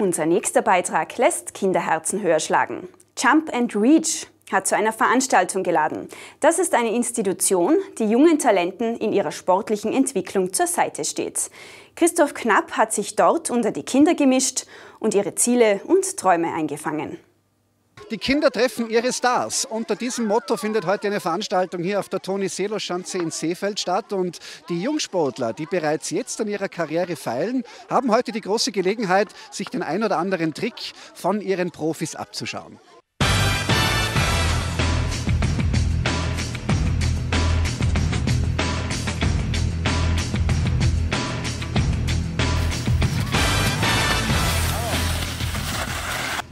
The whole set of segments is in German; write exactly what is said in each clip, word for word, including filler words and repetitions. Unser nächster Beitrag lässt Kinderherzen höher schlagen. Jump and Reach hat zu einer Veranstaltung geladen. Das ist eine Institution, die jungen Talenten in ihrer sportlichen Entwicklung zur Seite steht. Christoph Knapp hat sich dort unter die Kinder gemischt und ihre Ziele und Träume eingefangen. Die Kinder treffen ihre Stars. Unter diesem Motto findet heute eine Veranstaltung hier auf der Toni Seelos-Schanze in Seefeld statt. Und die Jungsportler, die bereits jetzt an ihrer Karriere feilen, haben heute die große Gelegenheit, sich den ein oder anderen Trick von ihren Profis abzuschauen.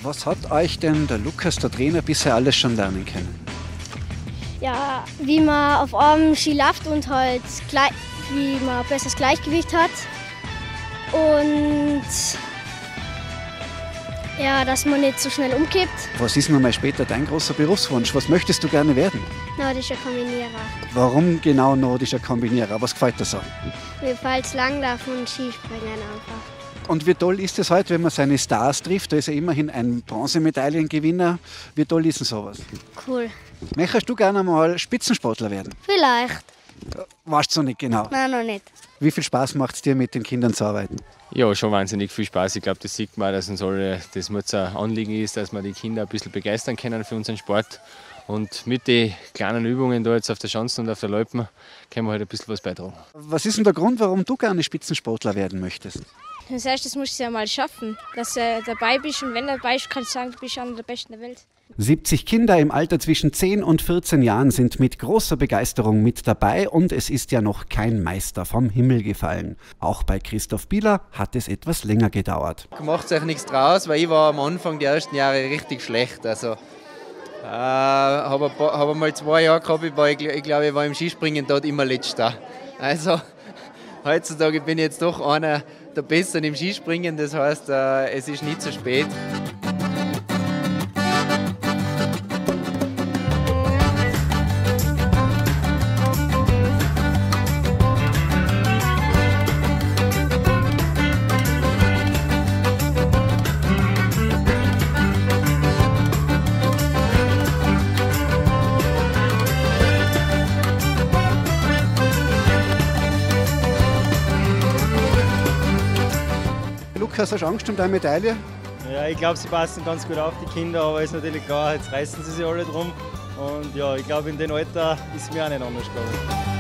Was hat euch denn der Lukas, der Trainer, bisher alles schon lernen können? Ja, wie man auf einem Ski läuft und halt wie man besseres Gleichgewicht hat. Und ja, dass man nicht so schnell umkippt. Was ist nun mal später dein großer Berufswunsch? Was möchtest du gerne werden? Nordischer Kombinierer. Warum genau nordischer Kombinierer? Was gefällt dir so? Mir gefällt es Langlaufen und Skispringen einfach. Und wie toll ist es heute, wenn man seine Stars trifft? Da ist ja immerhin ein Bronzemedaillengewinner. Wie toll ist denn sowas? Cool. Möchtest du gerne mal Spitzensportler werden? Vielleicht. Weißt du nicht genau? Nein, noch nicht. Wie viel Spaß macht es dir, mit den Kindern zu arbeiten? Ja, schon wahnsinnig viel Spaß. Ich glaube, das sieht man, dass uns alle das ein Anliegen ist, dass wir die Kinder ein bisschen begeistern können für unseren Sport. Und mit den kleinen Übungen da jetzt auf der Schanze und auf der Loipen können wir halt ein bisschen was beitragen. Was ist denn der Grund, warum du gerne Spitzensportler werden möchtest? Das heißt, das musst du ja mal schaffen, dass du dabei bist. Und wenn du dabei bist, kannst du sagen, du bist einer der Besten der Welt. siebzig Kinder im Alter zwischen zehn und vierzehn Jahren sind mit großer Begeisterung mit dabei und es ist ja noch kein Meister vom Himmel gefallen. Auch bei Christoph Bieler hat es etwas länger gedauert. Macht euch nichts draus, weil ich war am Anfang der ersten Jahre richtig schlecht. Also, äh, habe hab mal zwei Jahre gehabt, ich, war, ich, ich glaube, ich war im Skispringen dort immer letzter. Also, heutzutage bin ich jetzt doch einer der Besten im Skispringen, das heißt, es ist nie zu spät. Hast du schon Angst um deine Medaille? Ja, ich glaube, sie passen ganz gut auf, die Kinder, aber ist natürlich klar, jetzt reißen sie sich alle drum. Und ja, ich glaube, in dem Alter ist es mir auch nicht anders geworden.